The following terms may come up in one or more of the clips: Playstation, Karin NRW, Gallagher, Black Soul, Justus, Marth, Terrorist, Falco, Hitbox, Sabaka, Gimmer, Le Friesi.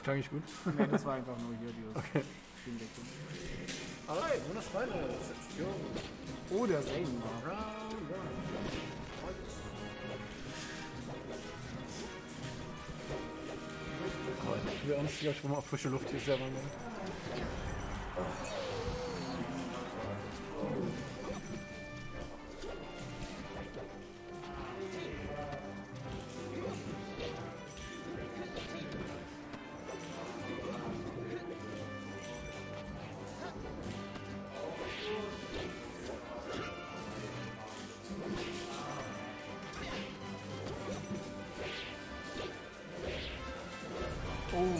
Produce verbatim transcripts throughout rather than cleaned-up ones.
Das klang nicht gut. Nein, das war einfach nur hier dieses okay. Spieldeckung. Alright, nur das Freunde. Oder Zane. Wir haben uns hier schon mal auf frische Luft hier selber. Oh.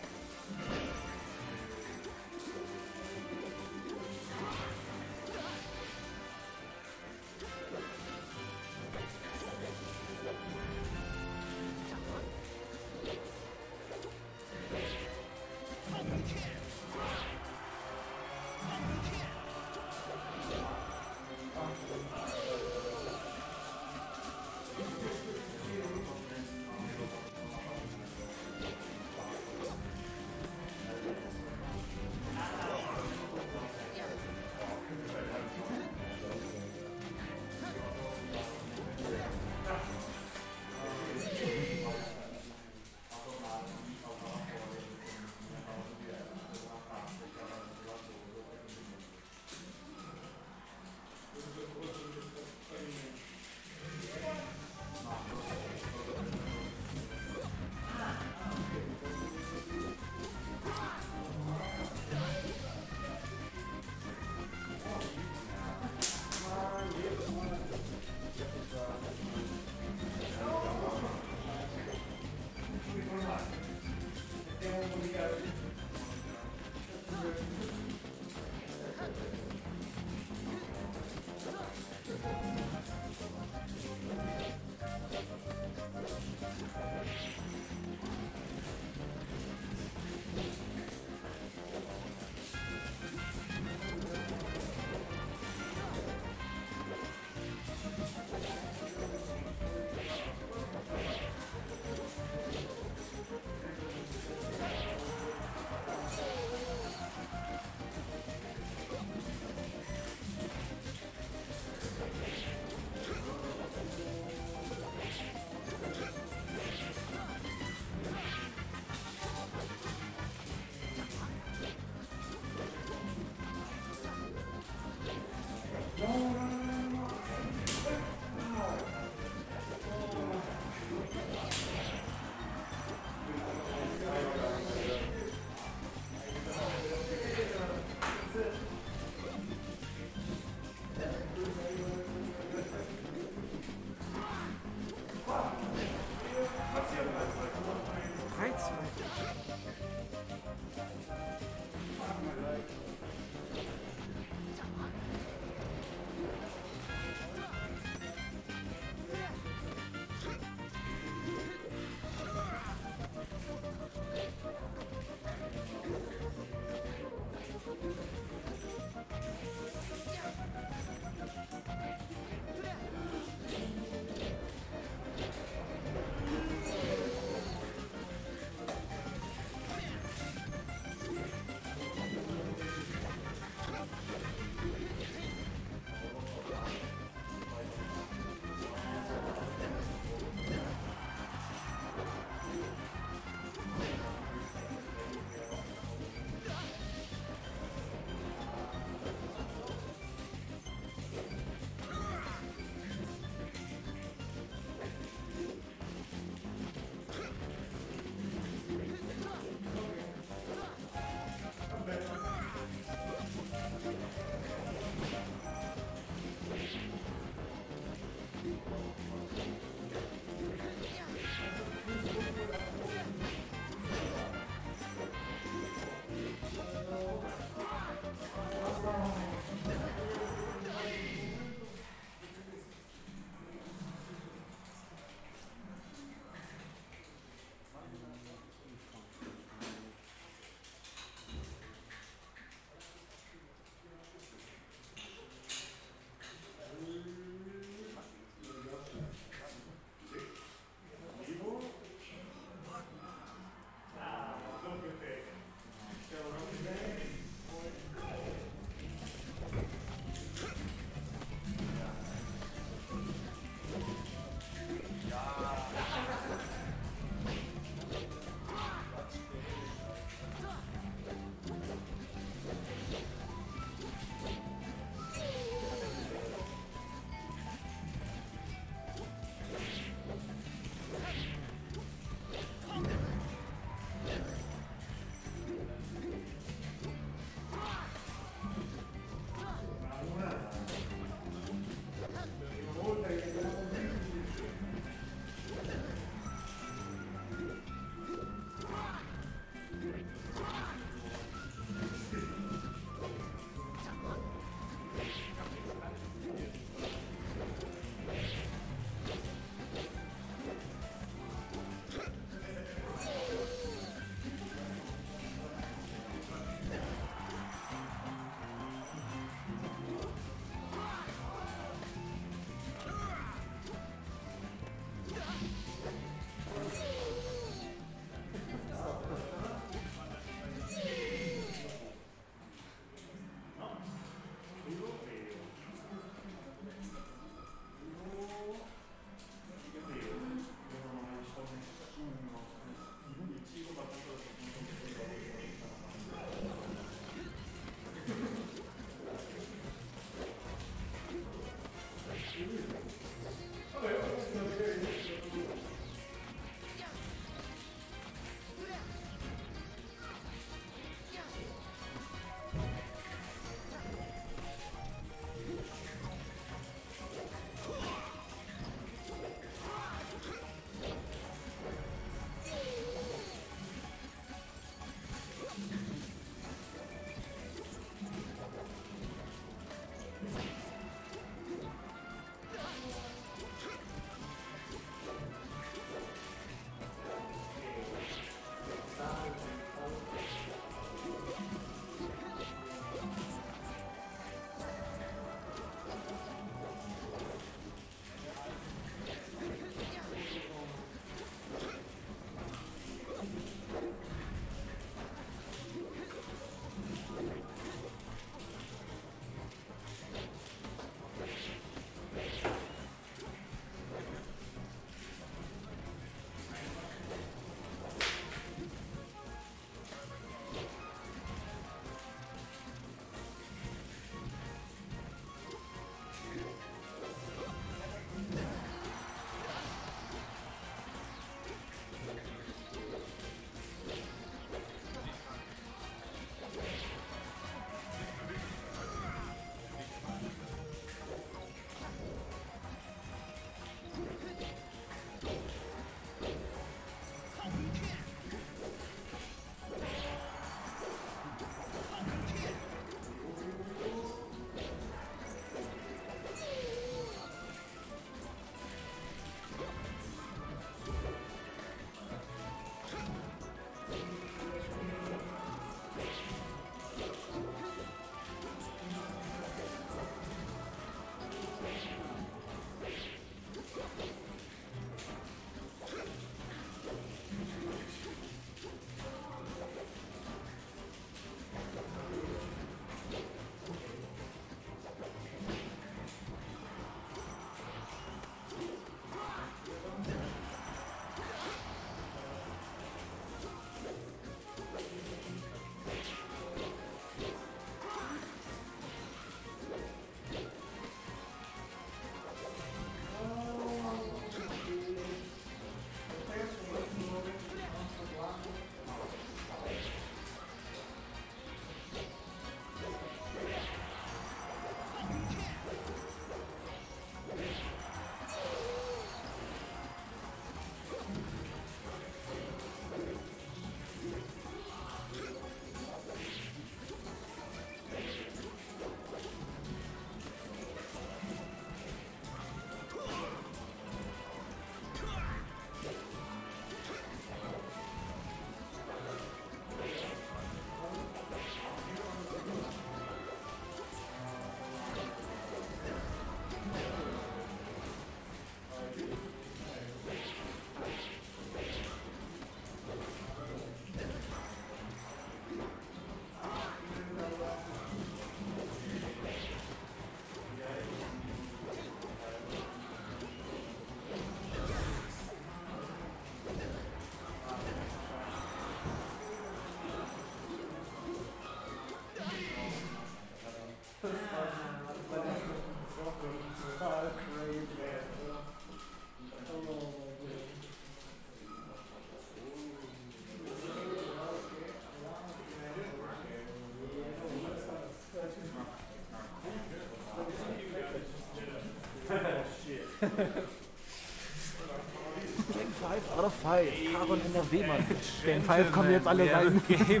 Game five out of five. Karin N R W, Mann. Game five kommen jetzt alle rein. Game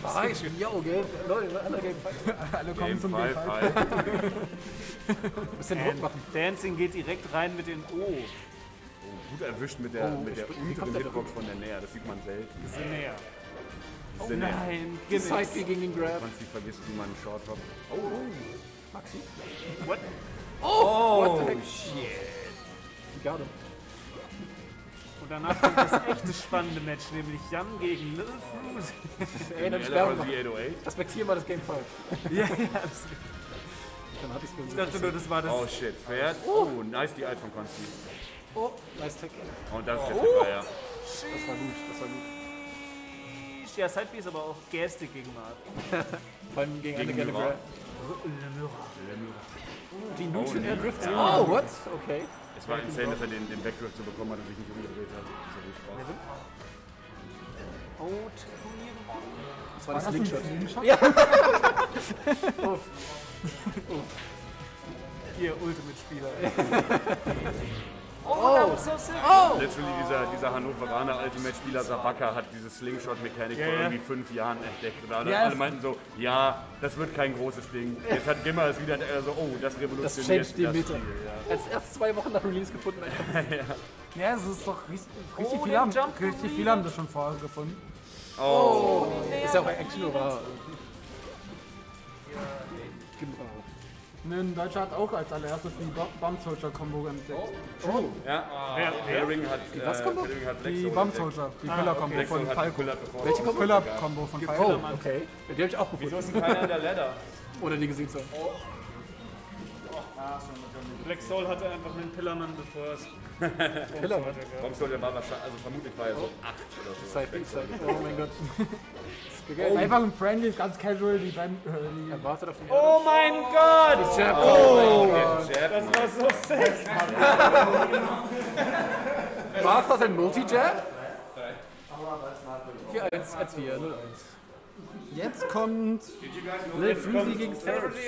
five. Yo, Leute, alle Game five. Alle kommen zum Game five. Bisschen Druck machen. Dancing geht direkt rein mit den O. Gut erwischt mit der unteren Hitbox von der Näher. Das sieht man selten. Das ist näher. Oh nein, Gimmick gegen den Grab. Kannst nicht vergessen, wie man einen Short hat. Oh, Maxi. What? Oh, shit. Die Garde. Und danach kommt das echte spannende Match, nämlich Jan gegen Le Friesi. Respektiere mal das Game five. Ja, ja, das dann hatte ich dachte nur, das war das. Oh shit, Pferd. Oh, nice die Alt von Konsti. Oh, nice Tech. Und das ist der Feier. Das war gut, das war gut. Ja, Sidebeat ist aber auch garstig gegen Marth. Vor allem gegen eine Gallagher. Die Neutral Air Drift. Oh, what? Okay. Es war insane, dass er den, den Backdrift zu bekommen hat und sich nicht umgedreht hat. Das war oh, das war das Slingshot. Ja. Uff. Uff. Ihr Ultimate-Spieler. Oh, oh, so oh! Literally dieser, dieser Hannoveraner Ultimate-Spieler Sabaka hat diese Slingshot-Mechanik yeah, vor irgendwie fünf Jahren entdeckt. Und yes. alle meinten so, ja, das wird kein großes Ding. Jetzt hat Gimmer es wieder äh, so, oh, das revolutioniert das, die das Mitte. Spiel, ja. Als erst zwei Wochen nach Release gefunden. Ja, ja, es ist doch richtig, richtig oh, viel haben richtig viel haben das schon vorher gefunden. Oh, oh. Ist ja auch ein Action oder? Ein Deutscher hat auch als allererstes die Bomb Soldier Combo entdeckt. Oh, oh. ja. Der oh. Ring hat die was Combo? Die Bomb Soldier, die Pillar Combo ah, okay. von Falco. Welche Combo? Pillar Combo von Falco. Oh, okay. Ja, die habe ich auch gefunden. Wieso ist denn keiner in der Ladder? Oder die gesehen so. Oh. Ah, Black Soul hatte einfach einen Pillermann, bevor er es. Pillermann? Bomb Soldier war wahrscheinlich, also vermutlich war er so acht oder so. Oh mein Gott. Oh. Einfach ein friendly, ganz casual, die beiden. Äh, er wartet auf den oh mein Gott! Oh. Oh. Das war so sexy! Marth hat ein Multi-Jab? vier eins, eins vier, null eins. Jetzt kommt Le Friesi gegen Terrorist.